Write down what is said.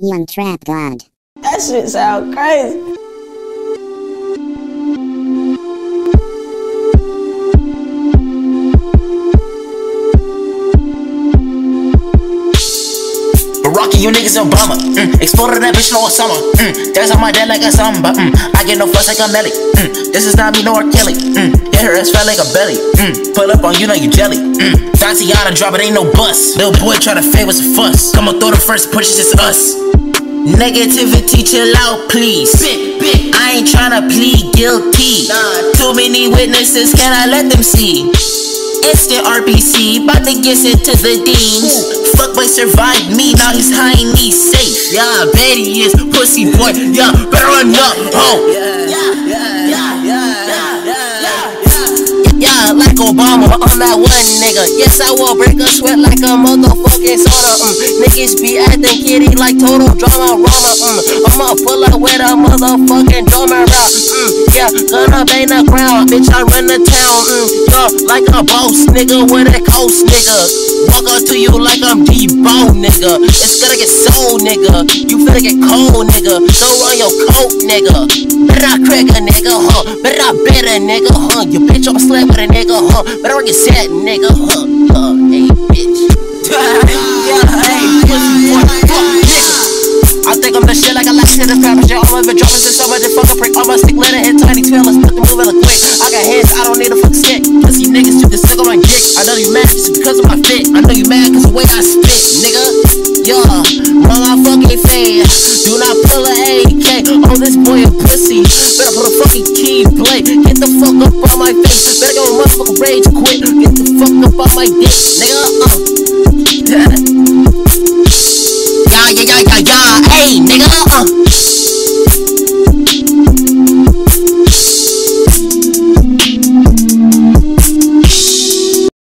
Young Trap God. That shit sound crazy. Rocky, you niggas in Obama. Exploded that bitch no Osama. That's on my dad like a samba. I get no fuss like a Melly. This is not me no R. Kelly. Get her ass fat like a belly. Pull up on you like you jelly. Thotiana drop it, ain't no bus. Little boy try to fade with some fuss. Come on, throw the first push, it's just us. Negativity, chill out, please. I ain't tryna plead guilty. Too many witnesses, can I let them see? Instant RPC, bout to get sent to the deans. Fuckboy survived me, now he's high and he's safe. Yeah, bet he is, pussy boy. Yeah, better run up, ho. Yeah, like Obama, I'm that one nigga. Yes, I will break a sweat like a motherfucking soda. Niggas be acting kitty like Total Dramarama. I'ma pull up with a motherfucking drummer out. Yeah, gonna bang the ground, bitch, I run the town. Like a boss nigga with a coast nigga. Walk up to you like I'm Deebo nigga. It's gonna get sold nigga. You finna get cold nigga. Go run your coat nigga. Better I crack a nigga, huh? Better I bet a nigga, huh? You bitch, I'ma slap with a nigga, huh? Better I get sad nigga, huh? Hey bitch. Hey pussy boy, fuck nigga. I think I'm the shit like I like to the crap. Shit, all of it dropping since I'm a fucking prick. All my stick letter and tiny tailors. Fucking move hella quick. I got hands, I don't need a fucking stick. Pussy niggas took the suck on my dick. I know you mad just because of my fit. I know you mad cause the way I spit, nigga. Yeah, run my fucking fan. Do not pull an AK on this boy a pussy. Better put a fucking key blade. Get the fuck up on my face. Better go motherfucking rage quit. Get the fuck up on my dick, nigga. Yeah, yeah, yeah, yeah, yeah. Hey, nigga.